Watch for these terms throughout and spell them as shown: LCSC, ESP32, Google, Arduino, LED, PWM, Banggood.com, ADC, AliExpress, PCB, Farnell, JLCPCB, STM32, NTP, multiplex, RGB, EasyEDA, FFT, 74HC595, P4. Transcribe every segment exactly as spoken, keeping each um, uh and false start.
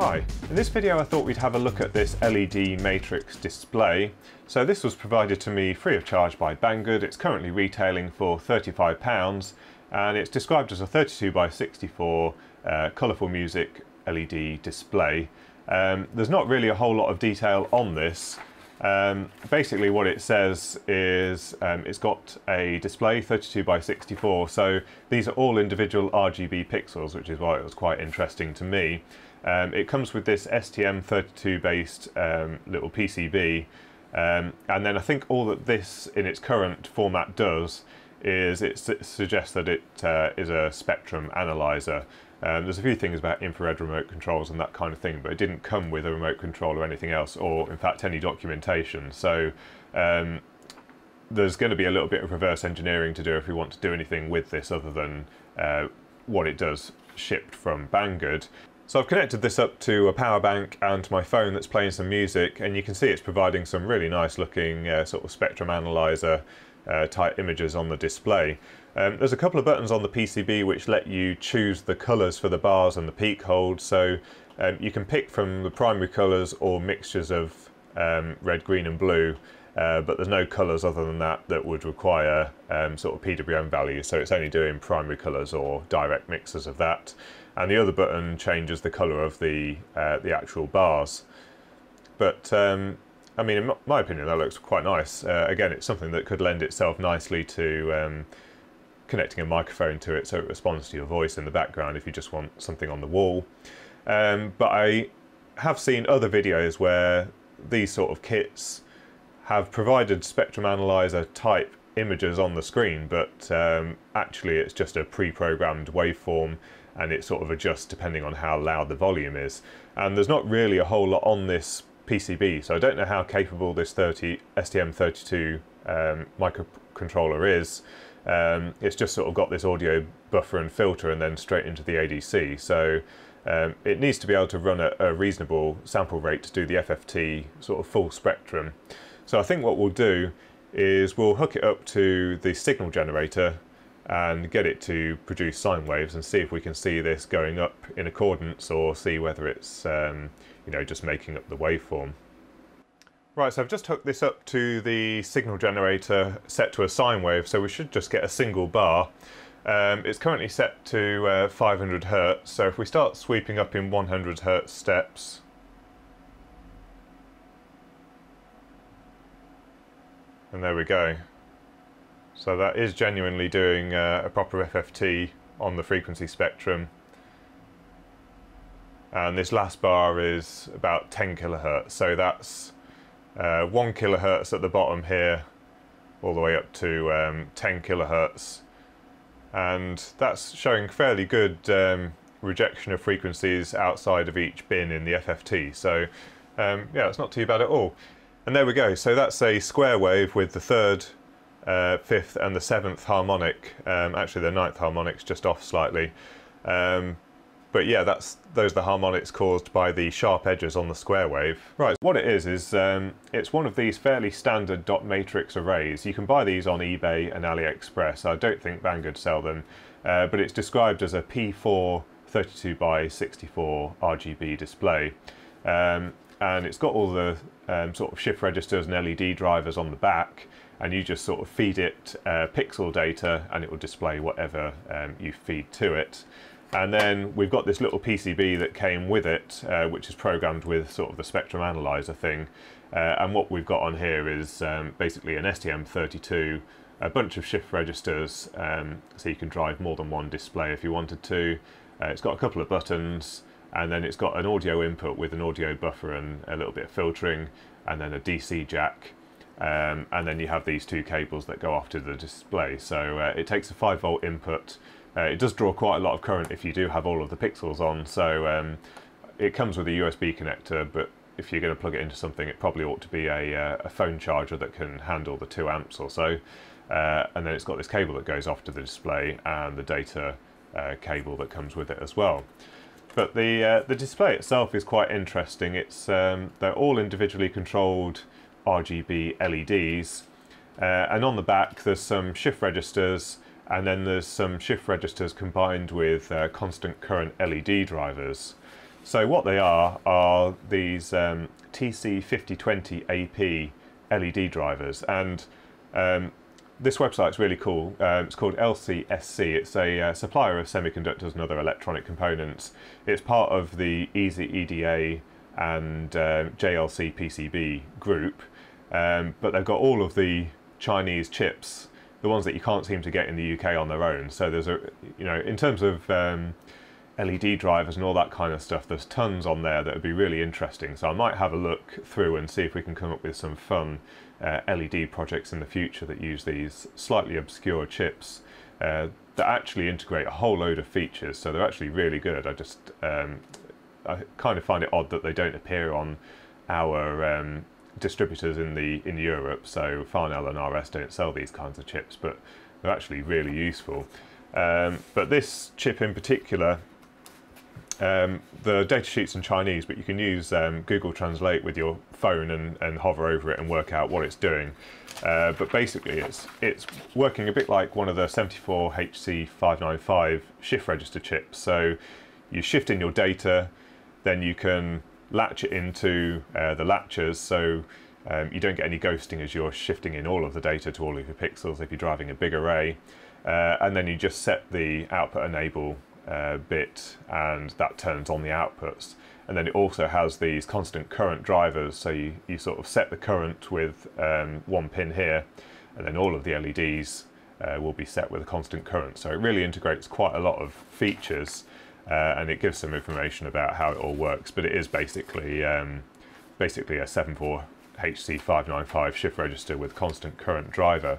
Hi, in this video I thought we'd have a look at this L E D matrix display. So this was provided to me free of charge by Banggood. It's currently retailing for thirty-five pounds and it's described as a thirty-two by sixty-four uh, colourful music L E D display. Um, there's not really a whole lot of detail on this. Um, basically what it says is um, it's got a display thirty-two by sixty-four, so these are all individual R G B pixels, which is why it was quite interesting to me. Um, it comes with this S T M thirty-two based um, little P C B, um, and then I think all that this in its current format does is it su suggests that it uh, is a spectrum analyzer. Um, there's a few things about infrared remote controls and that kind of thing, but it didn't come with a remote control or anything else, or in fact any documentation. So um, there's going to be a little bit of reverse engineering to do if we want to do anything with this other than uh, what it does shipped from Banggood. So I've connected this up to a power bank and to my phone that's playing some music, and you can see it's providing some really nice looking uh, sort of spectrum analyzer uh, type images on the display. Um, there's a couple of buttons on the P C B which let you choose the colours for the bars and the peak hold, so um, you can pick from the primary colours or mixtures of um, red, green and blue, uh, but there's no colours other than that that would require um, sort of P W M values, so it's only doing primary colours or direct mixes of that. And the other button changes the colour of the uh, the actual bars. But um, I mean, in my opinion, that looks quite nice. Uh, again, it's something that could lend itself nicely to um, connecting a microphone to it, so it responds to your voice in the background if you just want something on the wall. Um, but I have seen other videos where these sort of kits have provided spectrum analyzer type images on the screen, but um, actually it's just a pre-programmed waveform, and it sort of adjusts depending on how loud the volume is. And there's not really a whole lot on this P C B, so I don't know how capable this S T M thirty-two um, microcontroller is. Um, it's just sort of got this audio buffer and filter and then straight into the A D C. So um, it needs to be able to run at a reasonable sample rate to do the F F T sort of full spectrum. So I think what we'll do is we'll hook it up to the signal generator and get it to produce sine waves and see if we can see this going up in accordance, or see whether it's um, you know, just making up the waveform. Right, so I've just hooked this up to the signal generator set to a sine wave, so we should just get a single bar. Um, it's currently set to uh, five hundred hertz, so if we start sweeping up in one hundred hertz steps, and there we go. So that is genuinely doing uh, a proper F F T on the frequency spectrum. And this last bar is about ten kilohertz. So that's uh, one kilohertz at the bottom here, all the way up to um, ten kilohertz. And that's showing fairly good um, rejection of frequencies outside of each bin in the F F T. So um, yeah, it's not too bad at all. And there we go. So that's a square wave with the third, Uh, fifth and the seventh harmonic. Um, actually, the ninth harmonic's just off slightly. Um, but yeah, that's those are the harmonics caused by the sharp edges on the square wave. Right, what it is is um, it's one of these fairly standard dot matrix arrays. You can buy these on eBay and AliExpress. I don't think Banggood sell them, uh, but it's described as a P four thirty-two by sixty-four R G B display. Um, and it's got all the um, sort of shift registers and L E D drivers on the back, and you just sort of feed it uh, pixel data and it will display whatever um, you feed to it. And then we've got this little P C B that came with it, uh, which is programmed with sort of the spectrum analyzer thing. Uh, and what we've got on here is um, basically an S T M thirty-two, a bunch of shift registers, um, so you can drive more than one display if you wanted to. Uh, it's got a couple of buttons, and then it's got an audio input with an audio buffer and a little bit of filtering, and then a D C jack. Um, and then you have these two cables that go off to the display. So uh, it takes a five volt input. Uh, it does draw quite a lot of current if you do have all of the pixels on, so um, it comes with a U S B connector, but if you're going to plug it into something, it probably ought to be a, uh, a phone charger that can handle the two amps or so. Uh, and then it's got this cable that goes off to the display and the data uh, cable that comes with it as well. But the, uh, the display itself is quite interesting. It's, um, they're all individually controlled R G B L E Ds, uh, and on the back there's some shift registers, and then there's some shift registers combined with uh, constant current L E D drivers. So what they are are these um, T C fifty twenty A P L E D drivers, and um, this website's really cool. Um, it's called L C S C. It's a uh, supplier of semiconductors and other electronic components. It's part of the EasyEDA and uh, J L C P C B group, um, but they've got all of the Chinese chips, the ones that you can't seem to get in the U K on their own. So there's a, you know, in terms of um, L E D drivers and all that kind of stuff, there's tons on there that would be really interesting. So I might have a look through and see if we can come up with some fun uh, L E D projects in the future that use these slightly obscure chips uh, that actually integrate a whole load of features. So they're actually really good. I just um, I kind of find it odd that they don't appear on our um, distributors in the in Europe. So Farnell and R S don't sell these kinds of chips, but they're actually really useful. Um, but this chip in particular, Um, the datasheet's in Chinese, but you can use um, Google Translate with your phone and, and hover over it and work out what it's doing. Uh, but basically it's, it's working a bit like one of the seventy-four H C five ninety-five shift register chips. So you shift in your data, then you can latch it into uh, the latchers, so um, you don't get any ghosting as you're shifting in all of the data to all of your pixels if you're driving a big array. Uh, and then you just set the output enable Uh, bit, and that turns on the outputs. And then it also has these constant current drivers, so you, you sort of set the current with um, one pin here, and then all of the L E Ds uh, will be set with a constant current. So it really integrates quite a lot of features, uh, and it gives some information about how it all works, but it is basically um, basically a seventy-four H C five ninety-five shift register with constant current driver.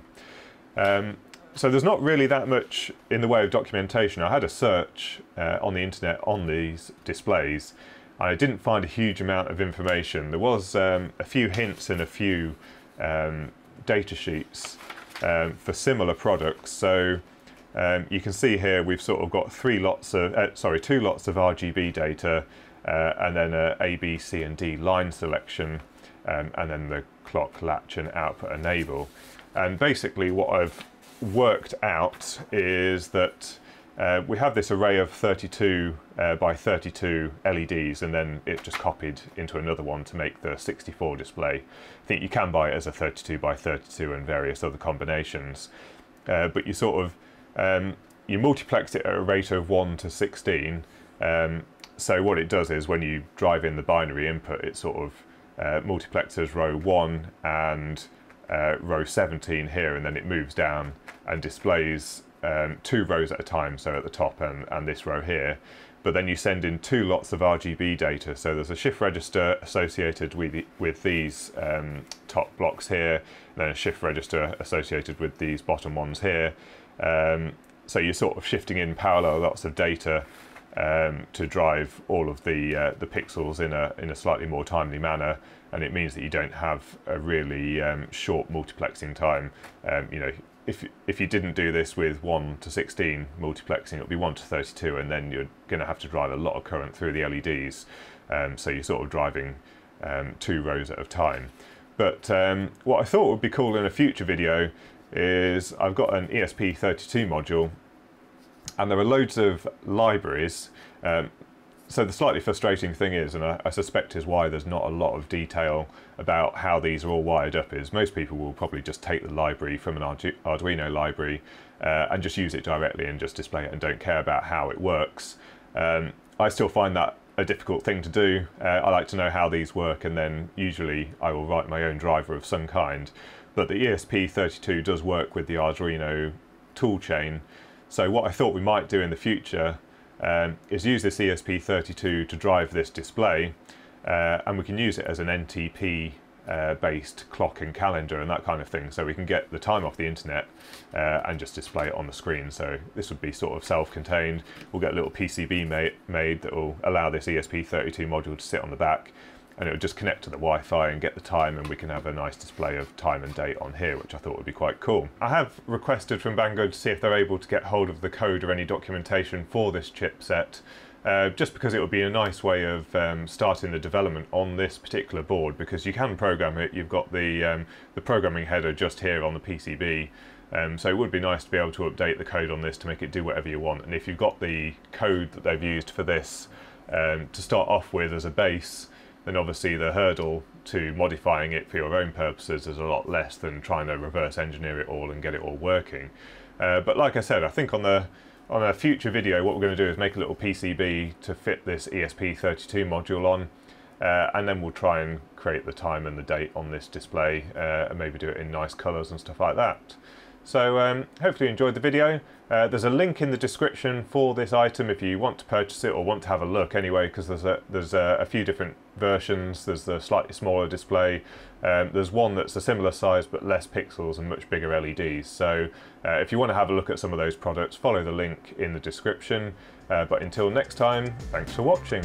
Um, So there's not really that much in the way of documentation. I had a search uh, on the internet on these displays. I didn't find a huge amount of information. There was um, a few hints in a few um, data sheets um, for similar products. So um, you can see here we've sort of got three lots of, uh, sorry, two lots of R G B data, uh, and then a A, B, C, and D line selection, um, and then the clock, latch, and output enable. And basically what I've worked out is that uh, we have this array of thirty-two by thirty-two L E Ds, and then it just copied into another one to make the sixty-four display. I think you can buy it as a thirty-two by thirty-two and various other combinations, uh, but you sort of um, you multiplex it at a rate of one to sixteen. Um, so what it does is when you drive in the binary input, it sort of uh, multiplexes row one and Uh, row seventeen here, and then it moves down and displays um, two rows at a time, so at the top and, and this row here. But then you send in two lots of R G B data, so there's a shift register associated with, the, with these um, top blocks here, and then a shift register associated with these bottom ones here. Um, so you're sort of shifting in parallel lots of data Um, to drive all of the uh, the pixels in a in a slightly more timely manner, and it means that you don't have a really um, short multiplexing time. Um, you know, if if you didn't do this with one to sixteen multiplexing, it'll be one to thirty-two, and then you're going to have to drive a lot of current through the L E Ds. Um, so you're sort of driving um, two rows at a time. But um, what I thought would be cool in a future video is I've got an E S P thirty-two module. And there are loads of libraries. Um, so the slightly frustrating thing is, and I, I suspect is why there's not a lot of detail about how these are all wired up, is most people will probably just take the library from an Arduino library uh, and just use it directly and just display it and don't care about how it works. Um, I still find that a difficult thing to do. Uh, I like to know how these work, and then usually I will write my own driver of some kind. But the E S P thirty-two does work with the Arduino toolchain. So what I thought we might do in the future um, is use this E S P thirty-two to drive this display, uh, and we can use it as an N T P uh, based clock and calendar and that kind of thing, so we can get the time off the internet uh, and just display it on the screen. So this would be sort of self-contained. We'll get a little P C B ma made that will allow this E S P thirty-two module to sit on the back, and it will just connect to the Wi-Fi and get the time, and we can have a nice display of time and date on here, which I thought would be quite cool. I have requested from Banggood to see if they're able to get hold of the code or any documentation for this chipset, uh, just because it would be a nice way of um, starting the development on this particular board, because you can program it. You've got the, um, the programming header just here on the P C B, um, so it would be nice to be able to update the code on this to make it do whatever you want. And if you've got the code that they've used for this um, to start off with as a base, then obviously the hurdle to modifying it for your own purposes is a lot less than trying to reverse engineer it all and get it all working. Uh, but like I said, I think on the on a future video what we're going to do is make a little P C B to fit this E S P thirty-two module on, uh, and then we'll try and create the time and the date on this display, uh, and maybe do it in nice colours and stuff like that. So um, hopefully you enjoyed the video. Uh, there's a link in the description for this item if you want to purchase it or want to have a look anyway, because there's, a, there's a, a few different versions. There's the slightly smaller display. Um, there's one that's a similar size but less pixels and much bigger L E Ds. So uh, if you want to have a look at some of those products, follow the link in the description. Uh, but until next time, thanks for watching.